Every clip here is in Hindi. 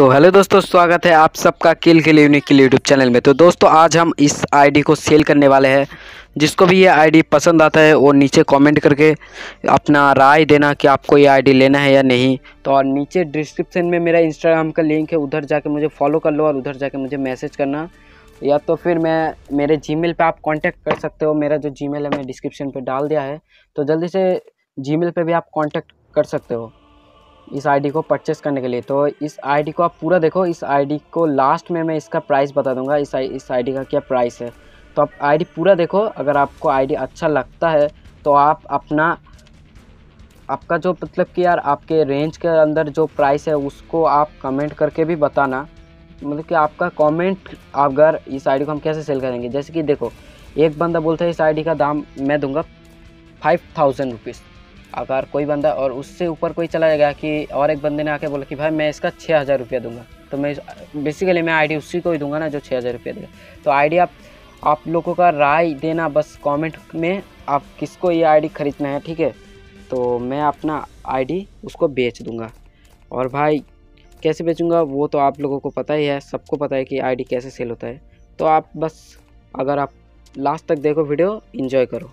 तो हेलो दोस्तों, स्वागत है आप सबका किल के लिए यूनिक के यूट्यूब चैनल में। तो दोस्तों आज हम इस आईडी को सेल करने वाले हैं। जिसको भी ये आईडी पसंद आता है वो नीचे कमेंट करके अपना राय देना कि आपको ये आईडी लेना है या नहीं। तो और नीचे डिस्क्रिप्शन में मेरा इंस्टाग्राम का लिंक है, उधर जाके मुझे फॉलो कर लो और उधर जाके मुझे मैसेज करना, या तो फिर मैं मेरे जीमेल पे आप कांटेक्ट कर सकते हो। मेरा जो जीमेल है मैं डिस्क्रिप्शन पे डाल दिया है, तो जल्दी से जीमेल पे भी आप कांटेक्ट कर सकते हो इस आईडी को परचेस करने के लिए। तो इस आईडी को आप पूरा देखो, इस आईडी को लास्ट में मैं इसका प्राइस बता दूंगा, इस आईडी का क्या प्राइस है। तो आप आईडी पूरा देखो, अगर आपको आईडी अच्छा लगता है तो आप अपना आपका जो मतलब कि यार आपके रेंज के अंदर जो प्राइस है उसको आप कमेंट करके भी बताना, मतलब कि आपका कमेंट अगर इस आईडी को हम कैसे सेल करेंगे। जैसे कि देखो एक बंदा बोलता है इस आईडी का दाम मैं दूंगा 5000 रुपीज़, अगर कोई बंदा और उससे ऊपर कोई चला जाएगा कि और एक बंदे ने आके बोला कि भाई मैं इसका 6000 रुपया दूंगा, तो मैं बेसिकली मैं आईडी उसी को ही दूंगा ना जो 6000 रुपया देगा। तो आईडी आप लोगों का राय देना बस कॉमेंट में, आप किसको ये आईडी ख़रीदना है, ठीक है। तो मैं अपना आईडी उसको बेच दूँगा, और भाई कैसे बेचूंगा वो तो आप लोगों को पता ही है, सबको पता है कि आईडी कैसे सेल होता है। तो आप बस अगर आप लास्ट तक देखो वीडियो, एंजॉय करो।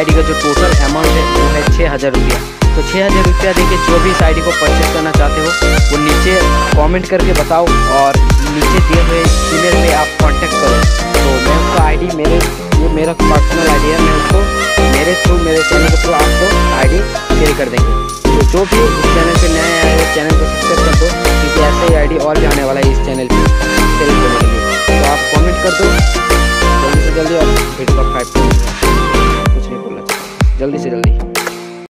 आईडी का जो टोटल अमाउंट है वो है 6000 रुपया। तो 6000 रुपया देके जो भी इस आईडी को परचेज करना चाहते हो वो नीचे कमेंट करके बताओ और नीचे दिए हुए ईमेल में आप कांटेक्ट करो। तो मैं उसका आईडी ये मेरा पर्सनल आईडी है, मैं उसको मेरे थ्रू मेरे चैनल के थ्रू आपको आईडी शेयर कर देंगे। तो जो भी इस चैनल पर नया आया है चैनल को सब्सक्राइब कर दो क्योंकि ऐसा ही आईडी और जाने वाला है इस चैनल पर शेयर करने के लिए। तो आप कॉमेंट कर दो जल्दी से जल्दी और फीडबैक 5 कुछ नहीं बोला जल्दी से जल्दी।